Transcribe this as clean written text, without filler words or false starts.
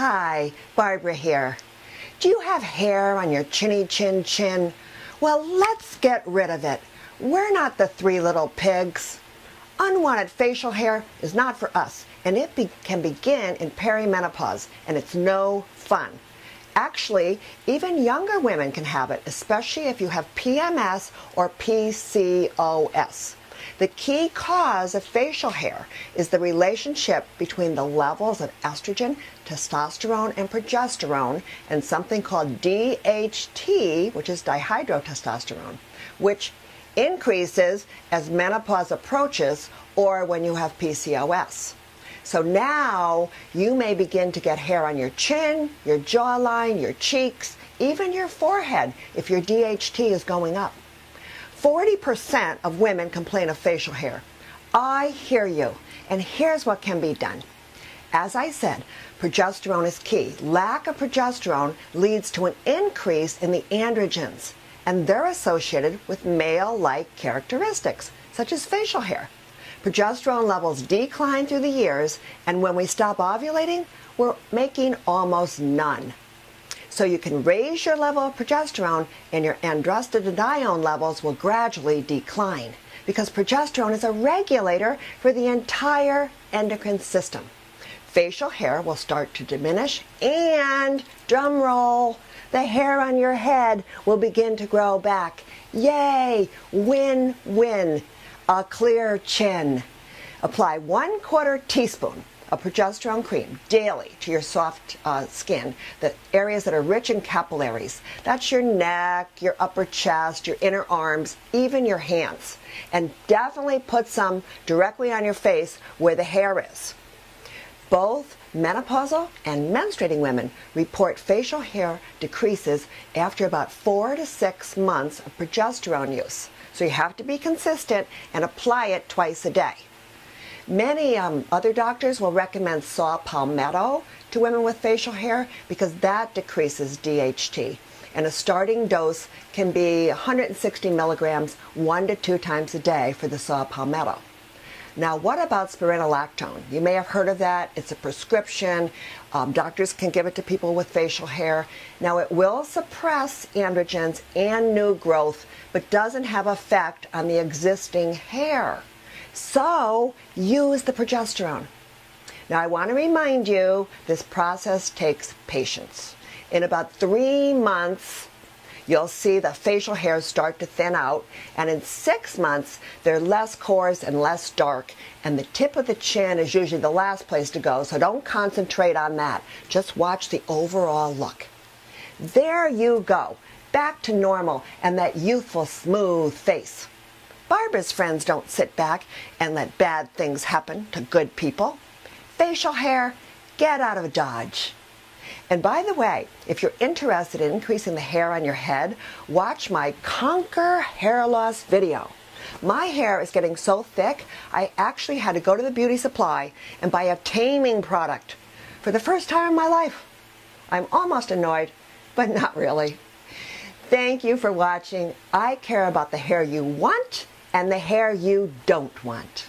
Hi, Barbara here. Do you have hair on your chinny chin chin? Well, let's get rid of it. We're not the three little pigs. Unwanted facial hair is not for us, and it can begin in perimenopause, and it's no fun. Actually, even younger women can have it, especially if you have PMS or PCOS. The key cause of facial hair is the relationship between the levels of estrogen, testosterone, and progesterone, and something called DHT, which is dihydrotestosterone, which increases as menopause approaches or when you have PCOS. So now you may begin to get hair on your chin, your jawline, your cheeks, even your forehead if your DHT is going up. 40% of women complain of facial hair. I hear you, and here's what can be done. As I said, progesterone is key. Lack of progesterone leads to an increase in the androgens, and they're associated with male-like characteristics, such as facial hair. Progesterone levels decline through the years, and when we stop ovulating, we're making almost none. So you can raise your level of progesterone and your androstenedione levels will gradually decline because progesterone is a regulator for the entire endocrine system. Facial hair will start to diminish and, drum roll, the hair on your head will begin to grow back. Yay! Win-win. A clear chin. Apply 1/4 teaspoon a progesterone cream daily to your soft skin, the areas that are rich in capillaries. That's your neck, your upper chest, your inner arms, even your hands. And definitely put some directly on your face where the hair is. Both menopausal and menstruating women report facial hair decreases after about 4 to 6 months of progesterone use. So you have to be consistent and apply it twice a day. Many other doctors will recommend saw palmetto to women with facial hair because that decreases DHT. And a starting dose can be 160 milligrams 1 to 2 times a day for the saw palmetto. Now what about spironolactone? You may have heard of that. It's a prescription. Doctors can give it to people with facial hair. Now it will suppress androgens and new growth, but doesn't have effect on the existing hair. So use the progesterone. Now I want to remind you, this process takes patience. In about 3 months, you'll see the facial hairs start to thin out, and in 6 months, they're less coarse and less dark, and the tip of the chin is usually the last place to go, so don't concentrate on that. Just watch the overall look. There you go, back to normal and that youthful, smooth face. Barbara's friends don't sit back and let bad things happen to good people. Facial hair, get out of Dodge. And by the way, if you're interested in increasing the hair on your head, watch my Conquer Hair Loss video. My hair is getting so thick, I actually had to go to the beauty supply and buy a taming product for the first time in my life. I'm almost annoyed, but not really. Thank you for watching. I care about the hair you want and the hair you don't want.